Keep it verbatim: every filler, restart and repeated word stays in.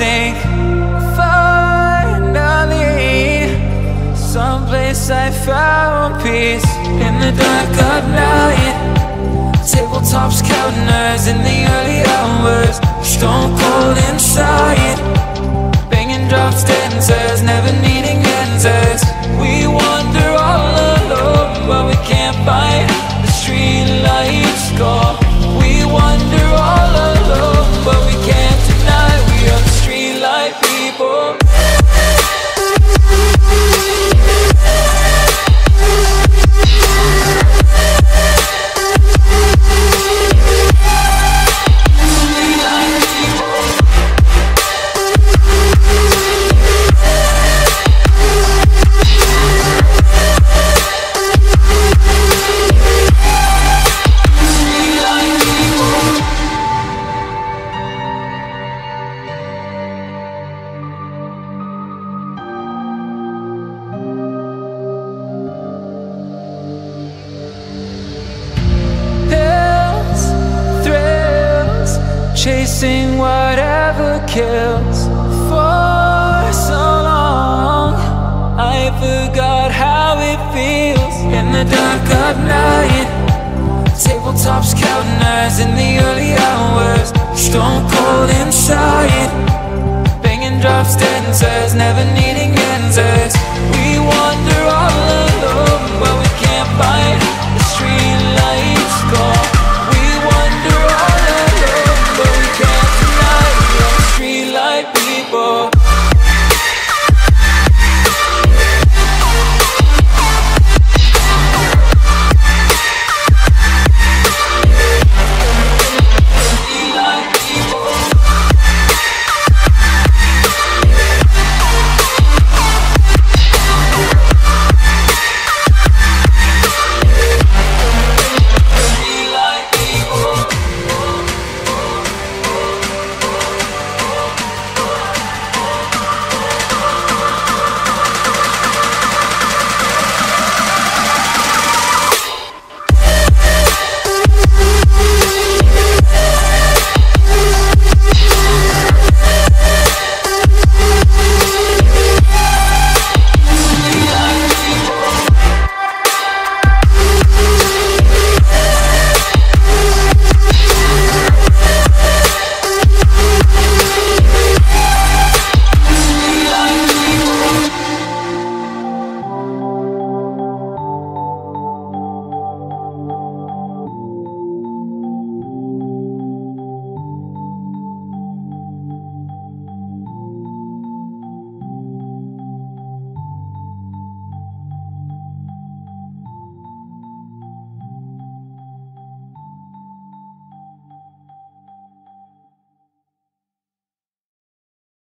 sink. Finally, someplace I found peace. In the dark of night, tabletops count nerves in the early hours. Stone cold inside, banging drop stanzas, never needing answers. We wander all alone, but we can't find the street lights gone. We wander all alone, but we can't deny we are the street light people. Chasing whatever kills for so long, I forgot how it feels. In the dark of night, tabletops count nerves in the early hours. Stone cold inside, banging drop stanzas, never needed